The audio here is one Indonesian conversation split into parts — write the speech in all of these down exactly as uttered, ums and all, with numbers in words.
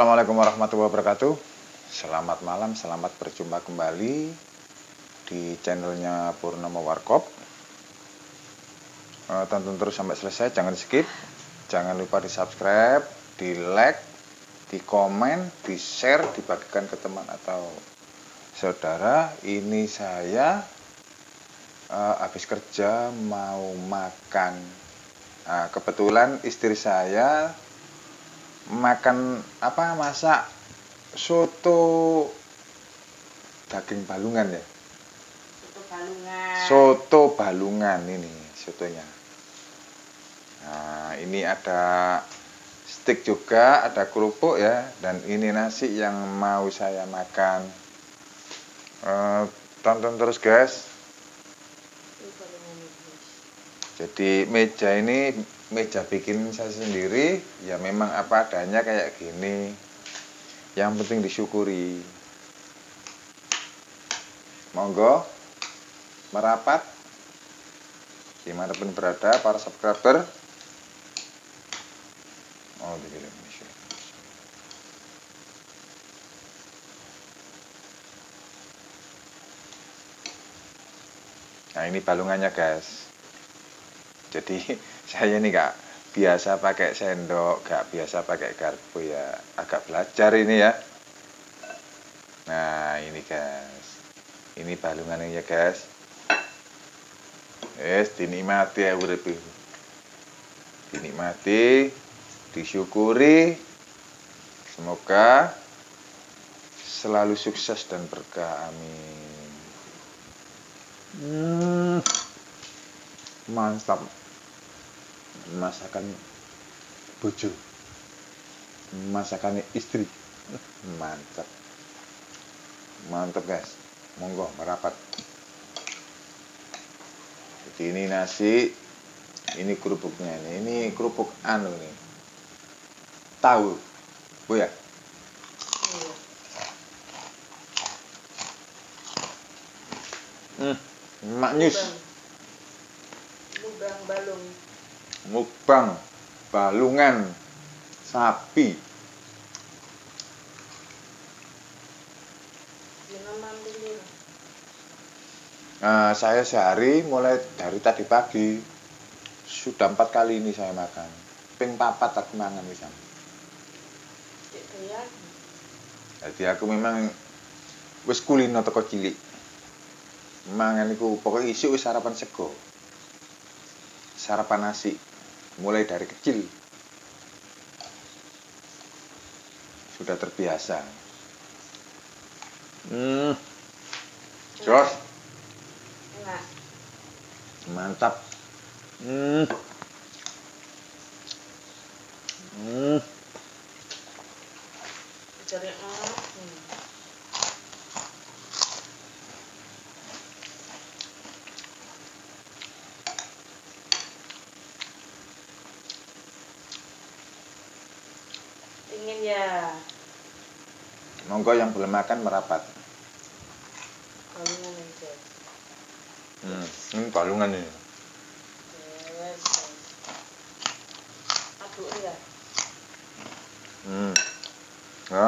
Assalamualaikum warahmatullahi wabarakatuh. Selamat malam, selamat berjumpa kembali di channelnya Purnomo Warkop. Tonton terus sampai selesai, jangan skip. Jangan lupa di subscribe, di like, di komen, di share, dibagikan ke teman atau saudara. Ini saya uh, habis kerja mau makan. Nah, kebetulan istri saya makan apa masak soto daging balungan ya soto balungan soto balungan ini sotonya. Nah, ini ada steak juga, ada kerupuk ya, dan ini nasi yang mau saya makan. E, tonton terus guys. Jadi meja ini meja bikin saya sendiri ya, memang apa adanya kayak gini, yang penting disyukuri. Monggo merapat dimanapun berada para subscriber. Oh, dikirim nah ini balungannya guys. Jadi saya ini nggak biasa pakai sendok, nggak biasa pakai garpu ya, agak belajar ini ya. Nah ini guys, ini balungannya ya guys. Yes, dinikmati ya, udah dinikmati, disyukuri, semoga selalu sukses dan berkah, amin. Hmm, mantap. Masakan bojo, masakan istri, mantap, mantap guys. Monggo merapat. Jadi ini nasi, ini kerupuknya ini, ini kerupuk anu nih, tahu, bu ya. Hmm, maknyus. Mukbang balung. Mukbang balungan sapi. Nah, saya sehari mulai dari tadi pagi sudah empat kali ini saya makan. Ping papat aku mangan misalnya. Jadi aku memang wis kulino teko cilik. Mangan iku pokoknya isuk wis sarapan sego. Sarapan nasi. Mulai dari kecil sudah terbiasa. Hmm, jos, mantap. Hmm, hmm, ingin ya. Monggo yang belum makan merapat. Balungan ini. Hmm, ini balungan ini. Yes. Aduk ya. Hmm. Ya.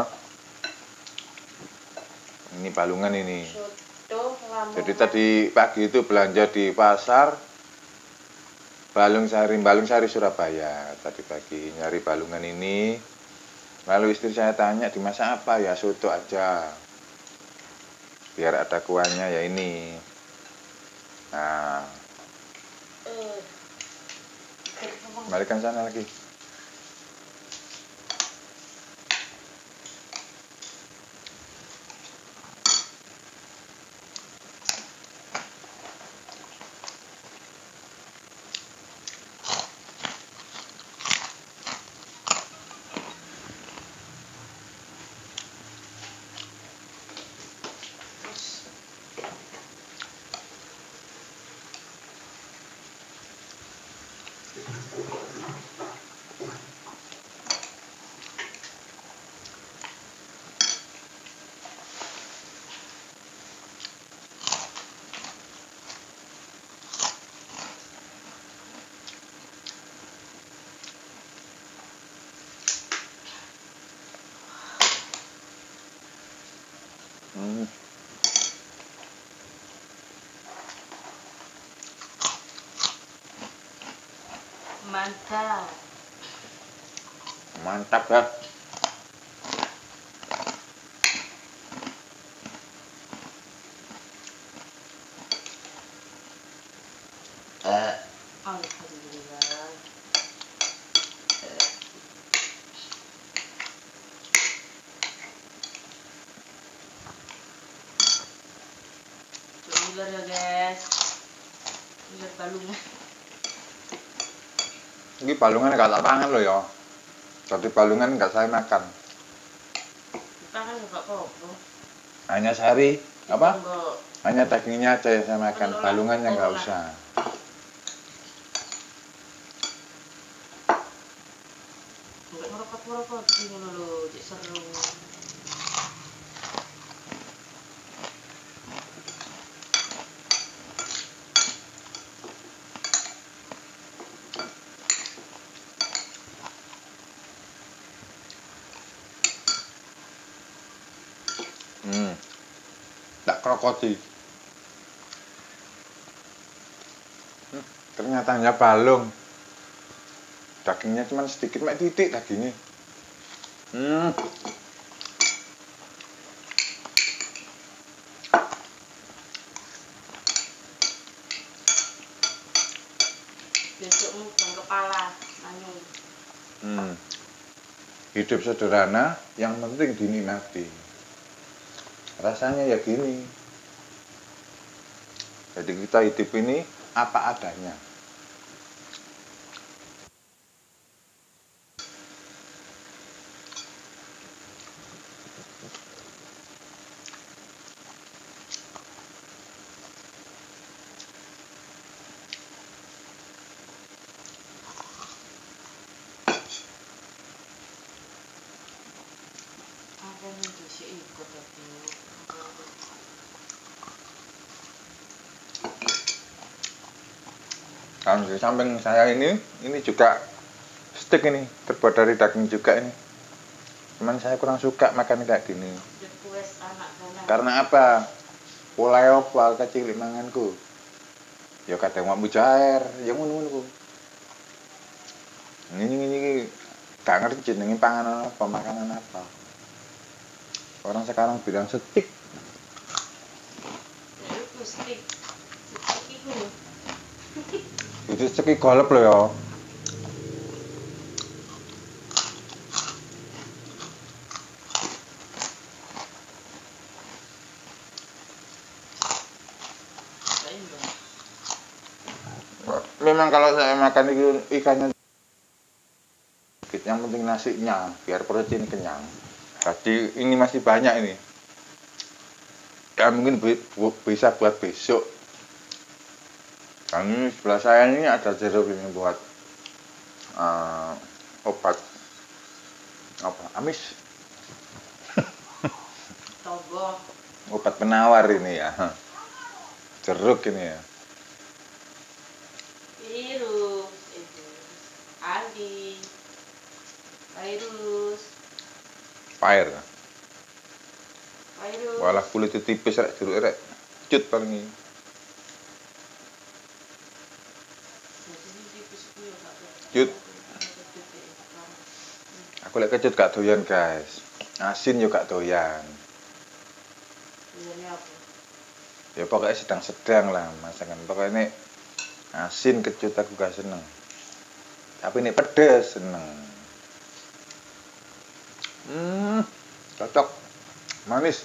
Ini balungan ini. Soto Lamongan. Jadi tadi pagi itu belanja di pasar Balungsari, Balungsari Surabaya. Tadi pagi nyari balungan ini. Lalu istri saya tanya, dimasak apa? Ya soto aja, biar ada kuahnya ya ini. Nah, balikan sana lagi. Hmm. Mantap. Mantap, Bang. Eh. Alhamdulillah. Eh. Tuh ular ya, guys. Ular balungan. Ini balungan gak tak pangan loh ya. Jadi balungan gak saya makan. Kita kan gak apa-apa. Hanya sari, apa? Hanya dagingnya aja yang saya makan, balungannya gak usah. Enggak merokok-merokok ini loh, jadi seru. Hmm, tak krokoti. Hmm, ternyata hanya balung. Dagingnya cuma sedikit, mak titik dagingnya. Hmm. Besok mukbang kepala, anu. Hmm. Hidup sederhana, yang penting dinikmati. Rasanya ya gini. Jadi kita hidup ini apa adanya. Apa nih tuh si ikut aku? Dan di samping saya ini, ini juga steak ini, terbuat dari daging juga ini. Cuman saya kurang suka makan kayak gini. Karena apa? Pola opal kecil manganku. Ya kadang mau mujair, ya ngono-ngono. Ini-ini gak ngerti jenenge panganan apa, makanan apa. Orang sekarang bilang steak. Ya itu steak. Steak itu. Itu ceki golep loh ya. Memang kalau saya makan itu ikannya sedikit, yang penting nasinya biar protein kenyang. Tadi ini masih banyak ini. Ya mungkin bisa buat besok. Kami sebelah saya ini ada jeruk ini buat uh, obat apa amis togo obat penawar ini ya, jeruk ini ya, virus itu aldi virus fire virus walah kulit tipis rek jeruk rek cut paling ini. Cut. Aku lek kecut gak doyan, guys. Asin yo gak doyan. Doyannya apa? Ya pokoknya sedang-sedang lah masakan. Pokoknya ini asin kecut aku gak seneng. Tapi ini pedes seneng. Hmm, cocok. Manis.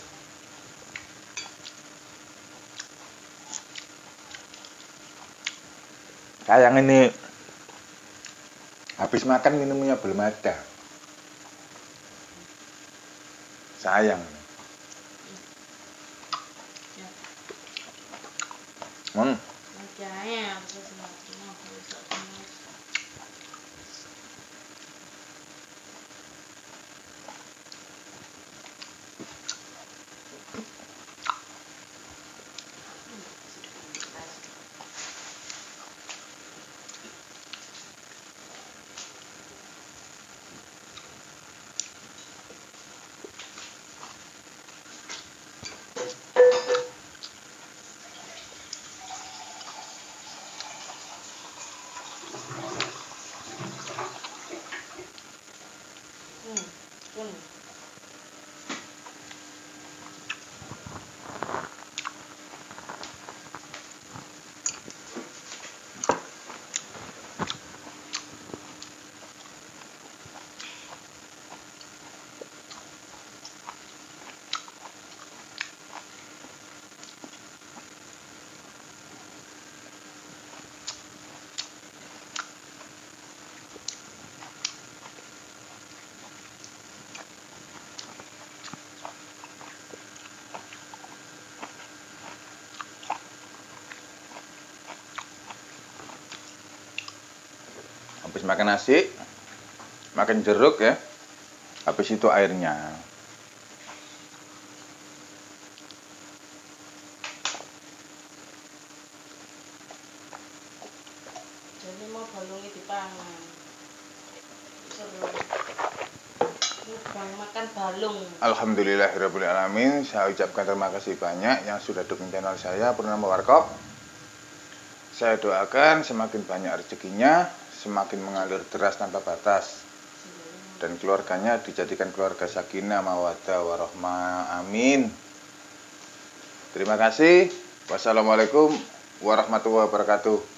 Sayang ini habis makan minumnya belum ada. Sayang. Hmm. pun makan nasi, makan jeruk ya, habis itu airnya. Jadi mau balungi dipangan. Seru. Mukbang makan balung. Alhamdulillahirabbil alamin. Saya ucapkan terima kasih banyak yang sudah dukung channel saya Purnomo Warkop. Saya doakan semakin banyak rezekinya, semakin mengalir deras tanpa batas, dan keluarganya dijadikan keluarga sakinah mawaddah warahmah, amin. Terima kasih. Wassalamualaikum warahmatullahi wabarakatuh.